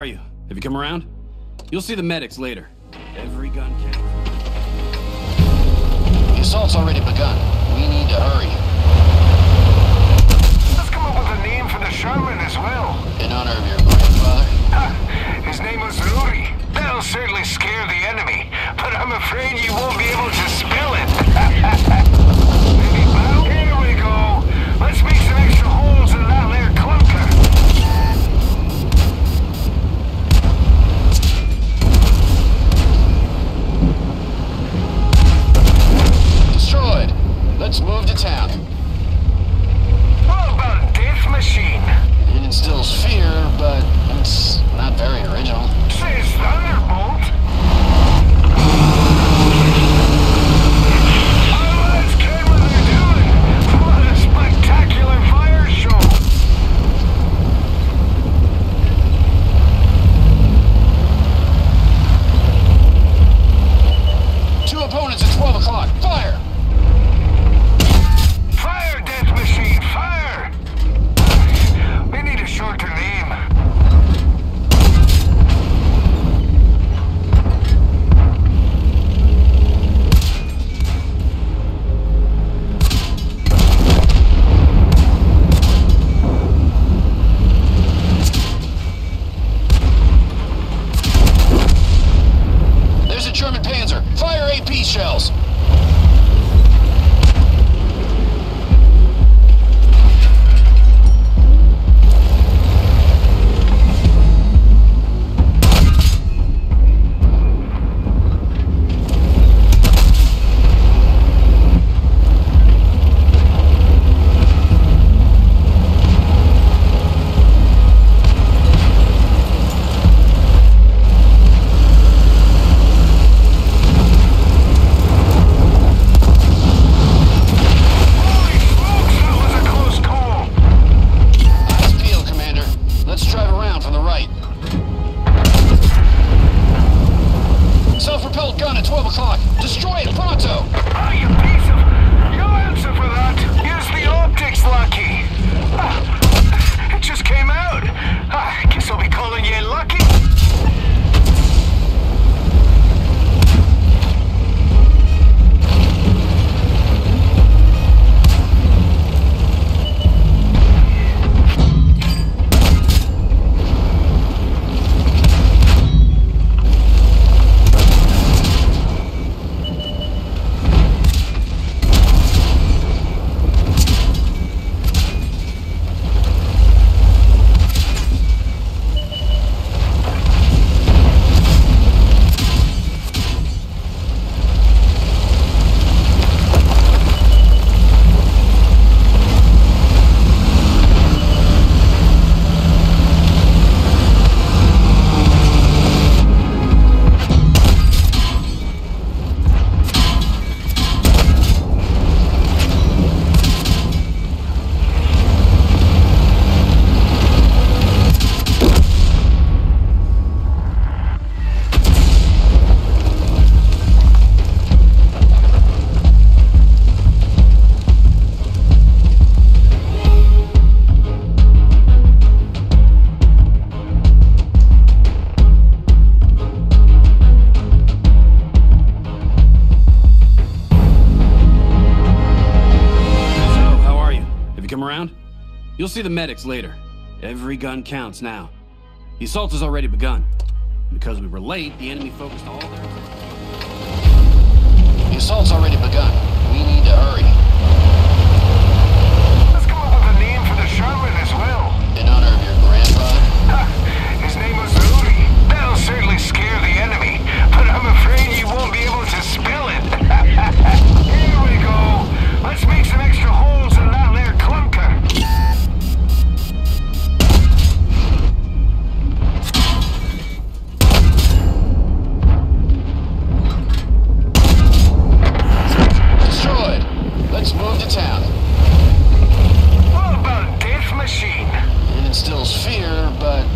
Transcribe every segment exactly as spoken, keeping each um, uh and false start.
are you? Have you come around? You'll see the medics later. Every gun counts. The assault's already begun. We need to hurry. Let's come up with a name for the Sherman as well. In honor of your grandfather? Ha! His name was Ruri. That'll certainly scare the enemy, but I'm afraid you won't be able to spell it. Maybe battle? Here we go. Let's make some extra holes in that layer clunker. Destroyed. Let's move to town. What about Death Machine? It instills fear, but it's not very original. Says Thunderbolt. Let's get what they're doing. What a spectacular fire show. Two opponents at twelve o'clock. Fire! Fire, Death Machine, fire! We need a shorter name. Shells. You'll see the medics later. Every gun counts now. The assault has already begun. Because we were late, the enemy focused all their... The assault's already begun. We need to hurry. Let's come up with a name for the Sherman as well. In honor of your grandfather? Ha! His name was Rudy. That'll certainly scare the enemy, but I'm afraid you won't be able to spell it. Here we go. Let's make some extra holes in that layer clunker. Let's move to town. What about Death Machine? It instills fear, but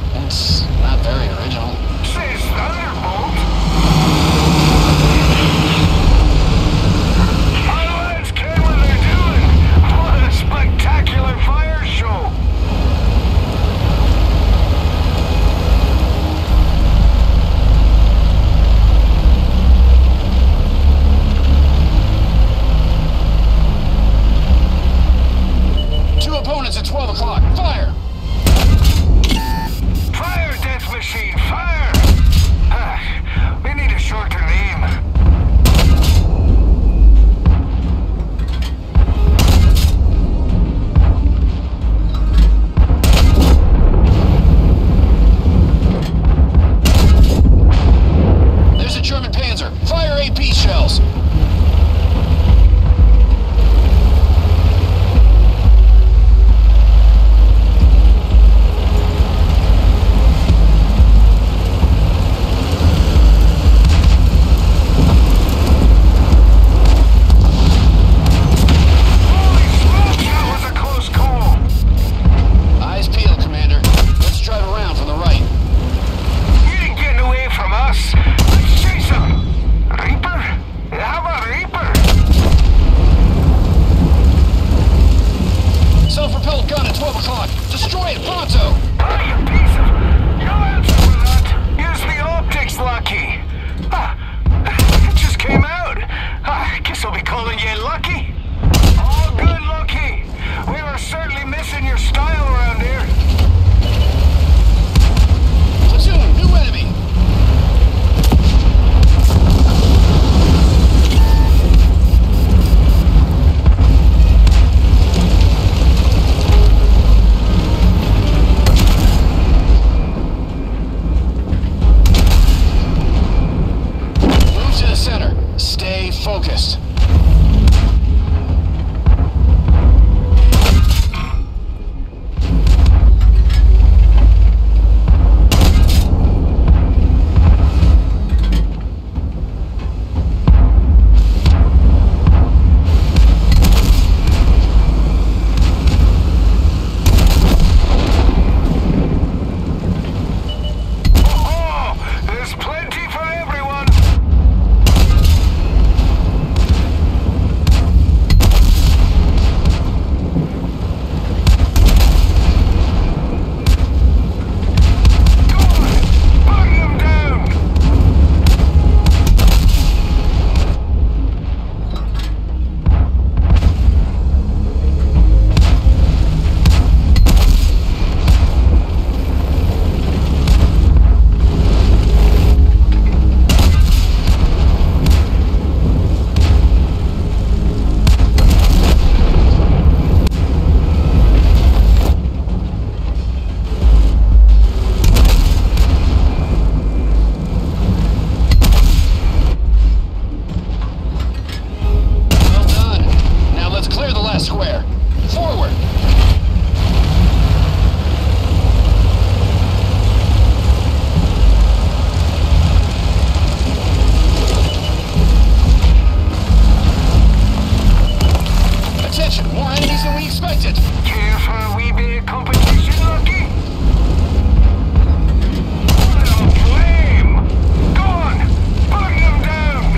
focused. Square. Forward! Attention! More enemies than we expected! Care for a wee bit of competition, Lucky? What a flame! Go on! Burn them down!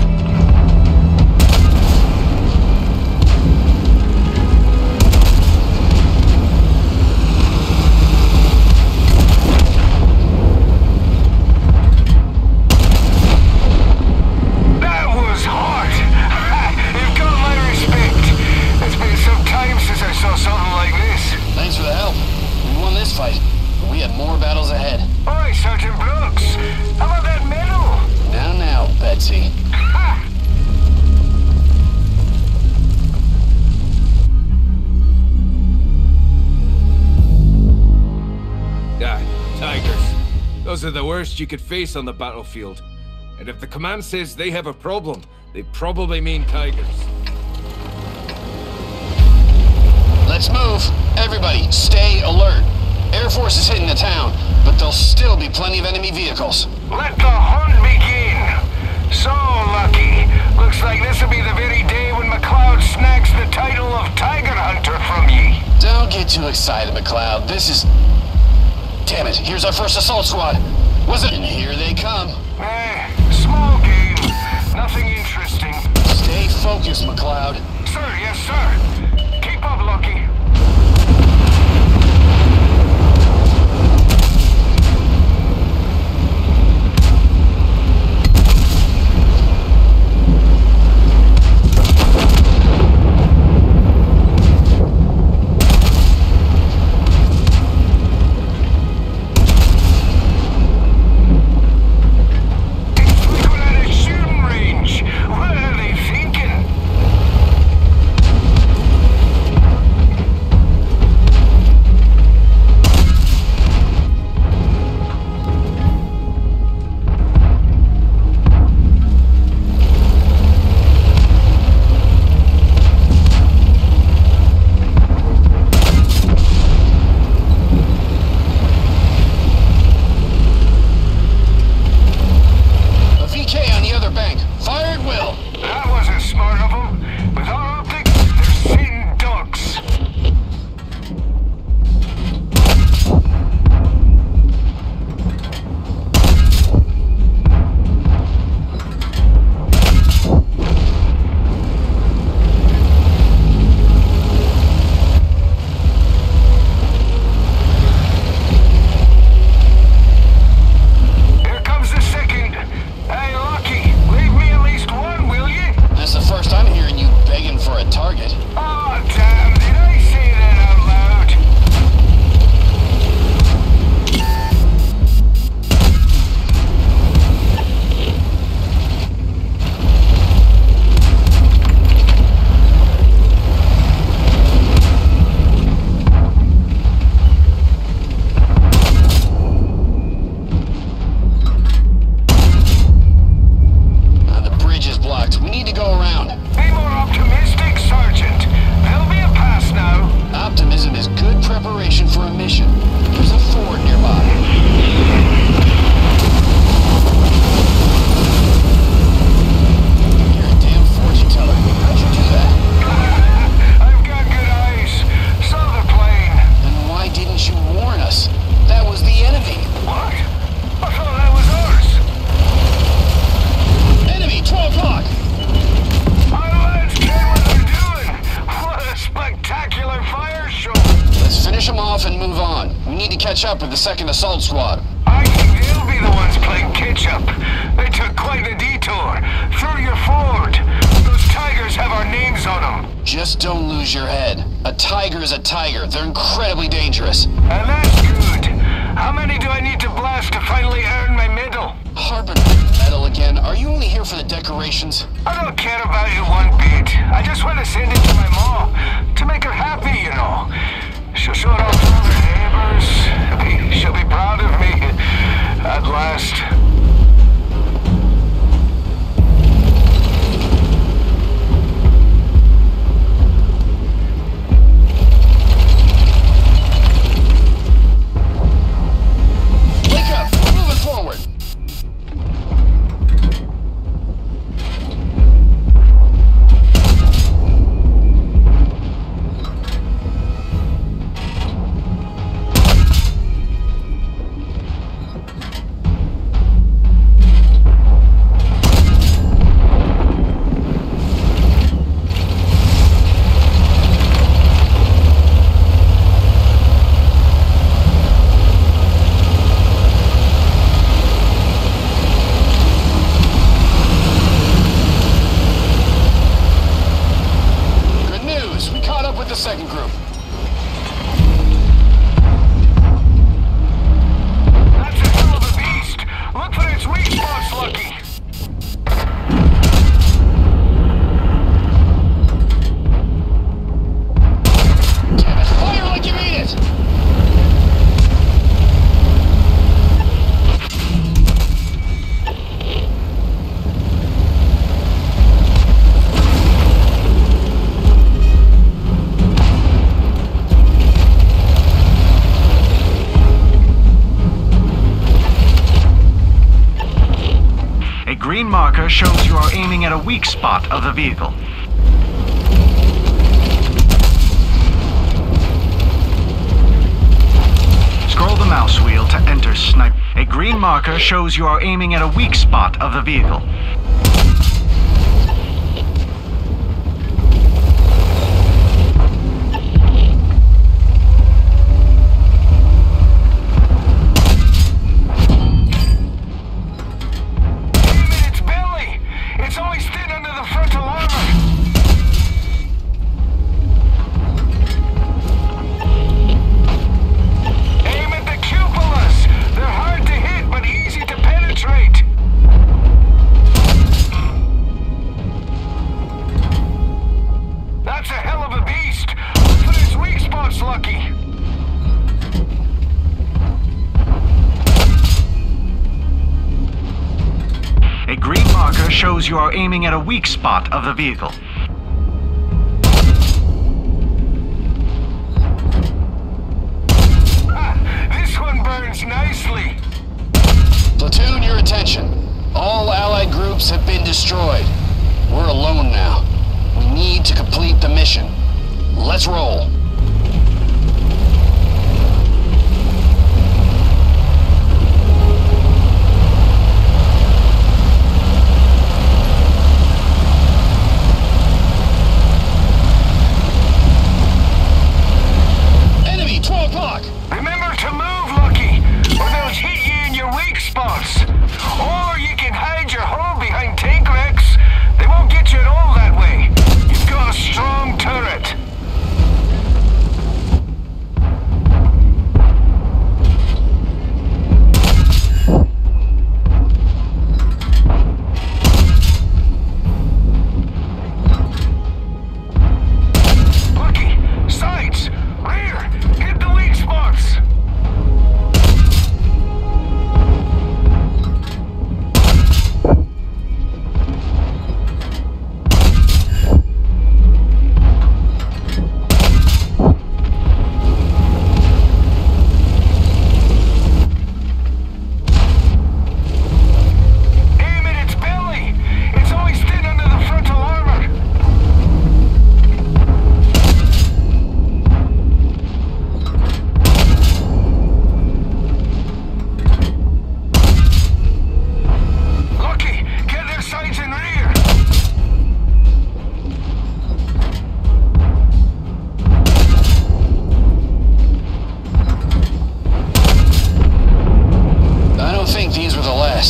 Fight. We have more battles ahead. Oi, Sergeant Brooks! How about that medal? Now, now, Betsy. Ha! Ah, tigers. Those are the worst you could face on the battlefield. And if the command says they have a problem, they probably mean tigers. Let's move. Everybody, stay alert. Air Force is hitting the town, but there'll still be plenty of enemy vehicles. Let the hunt begin! So, Lucky, looks like this'll be the very day when McLeod snags the title of Tiger Hunter from ye. Don't get too excited, McLeod. This is... Damn it, here's our first assault squad. Was it? And here they come. Eh, small game. Nothing interesting. Stay focused, McLeod. Sir, yes, sir. Keep up, Lucky. second assault squad. I think they'll be the ones playing catch-up. They took quite a detour through your ford. Those tigers have our names on them. Just don't lose your head. A tiger is a tiger. They're incredibly dangerous. And that's good. How many do I need to blast to finally earn my medal? Harping medal again. Are you only here for the decorations? I don't care about it one bit. I just want to send it to my mom to make her happy, you know. She'll show it off to her neighbors. She'll be proud of me at last. Shows you are aiming at a weak spot of the vehicle. Scroll the mouse wheel to enter sniper. A green marker shows you are aiming at a weak spot of the vehicle. Shows you are aiming at a weak spot of the vehicle. Ah, this one burns nicely. Platoon, your attention. All allied groups have been destroyed. We're alone now. We need to complete the mission. Let's roll.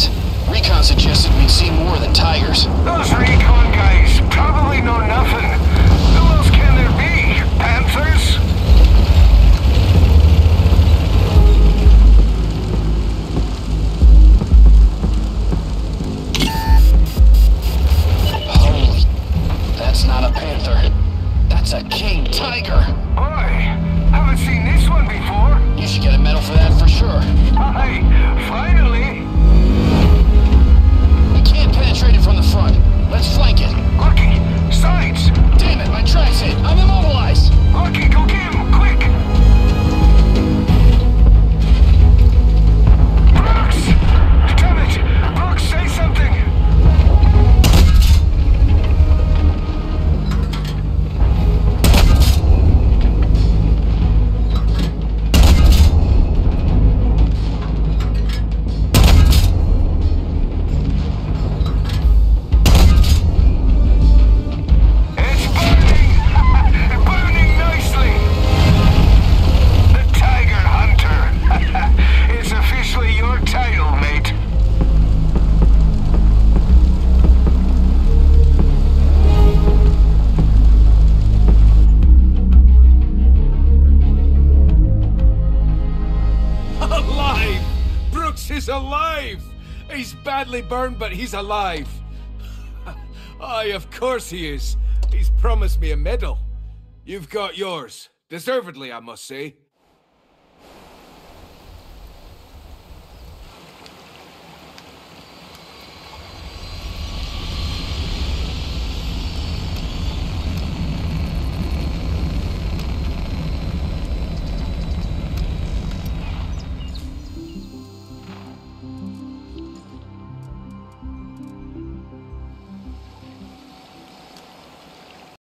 this. Recon suggested we'd see more than tigers. Those recon guys probably know nothing. Who else can there be? Panthers? Holy... That's not a panther. That's a king tiger. Boy! Haven't seen this one before. You should get a medal for that for sure. Aye, finally. We can't penetrate it from the front. Let's flank it. Lucky, sides. Damn it, my tracks hit. I'm immobilized. Lucky, go get him, quick. Brooks! Damn it! Brooks, say something. Burned, but he's alive. Aye, of course he is. He's promised me a medal. You've got yours. Deservedly, I must say.